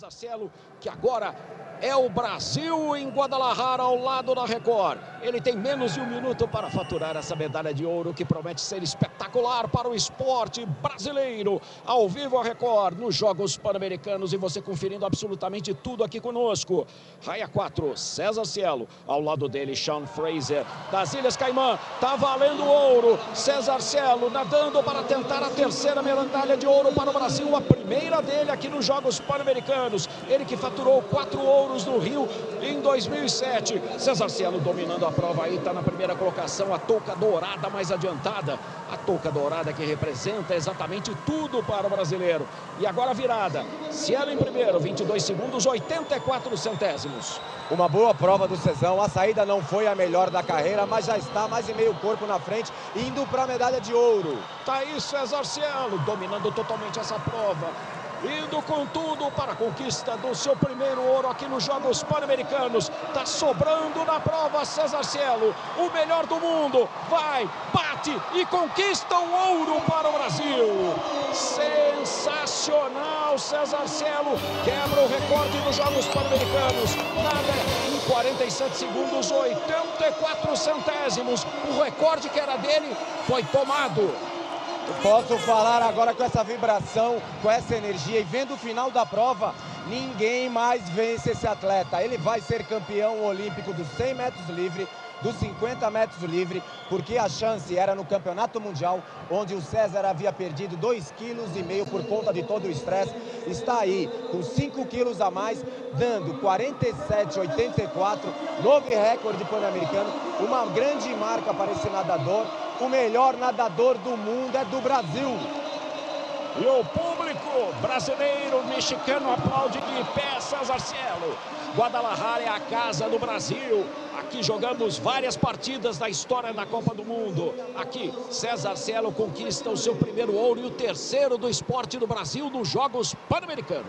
César Cielo, que agora é o Brasil em Guadalajara, ao lado da Record. Ele tem menos de um minuto para faturar essa medalha de ouro, que promete ser espetacular para o esporte brasileiro. Ao vivo a Record, nos Jogos Pan-Americanos, e você conferindo absolutamente tudo aqui conosco. Raia 4, César Cielo, ao lado dele Shaune Fraser, das Ilhas Caiman. Tá valendo ouro, César Cielo nadando para tentar a terceira medalha de ouro para o Brasil, a primeira dele aqui nos Jogos Pan-Americanos. Ele que faturou 4 ouros no Rio em 2007. César Cielo dominando a prova aí, está na primeira colocação, a touca dourada mais adiantada. A touca dourada que representa exatamente tudo para o brasileiro. E agora a virada, Cielo em primeiro, 22 segundos, 84 centésimos. Uma boa prova do Cezão, a saída não foi a melhor da carreira, mas já está mais e meio corpo na frente, indo para a medalha de ouro. Tá aí César Cielo, dominando totalmente essa prova, indo com tudo para a conquista do seu primeiro ouro aqui nos Jogos Pan-Americanos. Tá sobrando na prova César Cielo, o melhor do mundo. Vai, bate e conquista o ouro para o Brasil. Sensacional, César Cielo. Quebra o recorde nos Jogos Pan-Americanos. Nada em 47 segundos, 84 centésimos. O recorde que era dele foi tomado. Posso falar agora com essa vibração, com essa energia e vendo o final da prova, ninguém mais vence esse atleta. Ele vai ser campeão olímpico dos 100 metros livre, dos 50 metros livre, porque a chance era no Campeonato Mundial, onde o César havia perdido 2,5 kg por conta de todo o estresse. Está aí, com 5 quilos a mais, dando 47,84, novo recorde pan-americano, uma grande marca para esse nadador. O melhor nadador do mundo é do Brasil. E o público brasileiro, mexicano, aplaude de pé César Cielo. Guadalajara é a casa do Brasil. Aqui jogamos várias partidas da história da Copa do Mundo. Aqui, César Cielo conquista o seu primeiro ouro e o terceiro do esporte do Brasil nos Jogos Pan-Americanos.